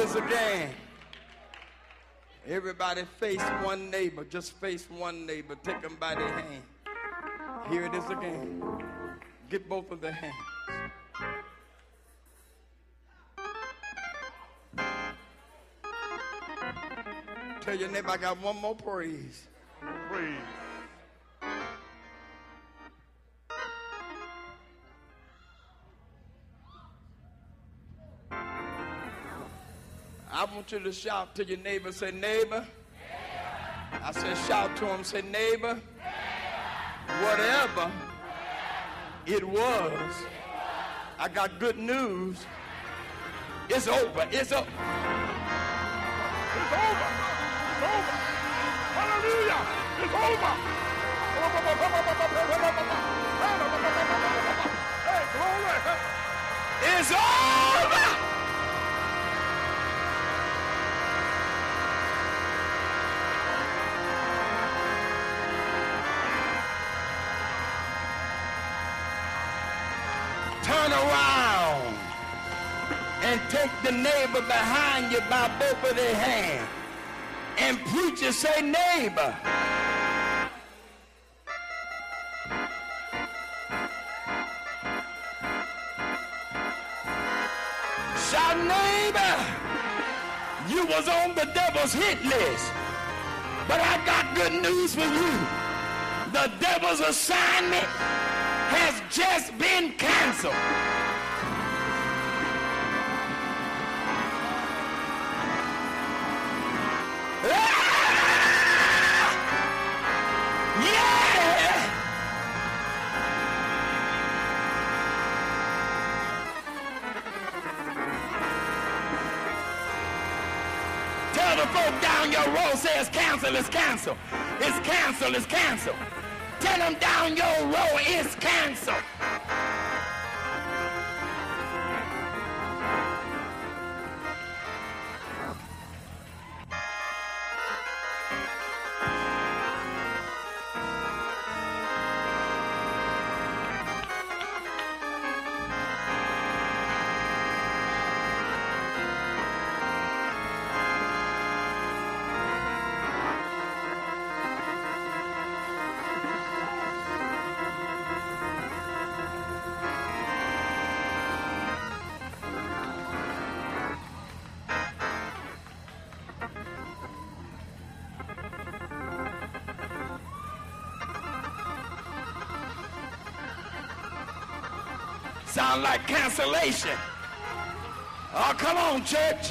is again. Everybody face one neighbor. Just face one neighbor. Take them by their hand. Here it is again. Get both of their hands. Tell your neighbor I got one more praise. Praise. I want you to shout to your neighbor, say, neighbor. Neighbor. I said, shout to him, say, neighbor. Neighbor. Whatever it was, I got good news. It's over. It's over. It's over. It's over. Hallelujah. It's over. Hey, glory. It's over. Turn around and take the neighbor behind you by both of their hands and preach and say, neighbor. Shout, neighbor, you was on the devil's hit list, but I got good news for you. The devil's assignment has just been canceled. Ah! Yeah! Tell the folk down your road, say it's canceled, it's canceled. It's canceled, it's canceled. Tell them down your row is canceled. Sound like cancellation. Oh, come on, church.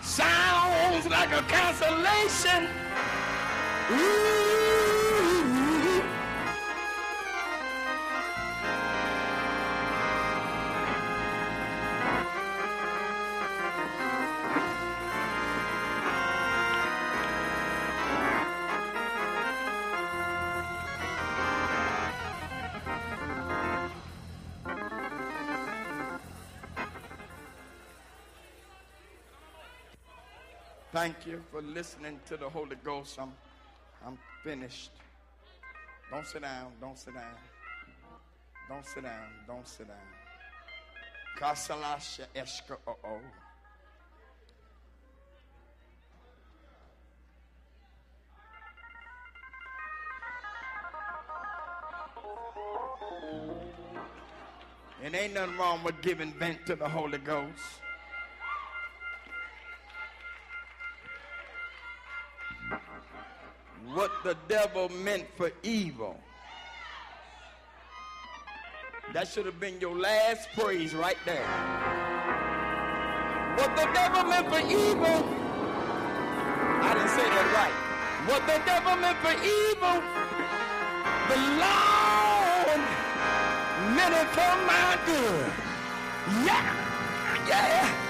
Sounds like a cancellation. Ooh. Thank you for listening to the Holy Ghost. I'm finished. Don't sit down. Don't sit down. Don't sit down. Don't sit down. Kasalasha Eshka uh-oh. And ain't nothing wrong with giving vent to the Holy Ghost. What the devil meant for evil. That should have been your last praise right there. What the devil meant for evil. I didn't say that right. What the devil meant for evil, the Lord meant it for my good. Yeah, yeah.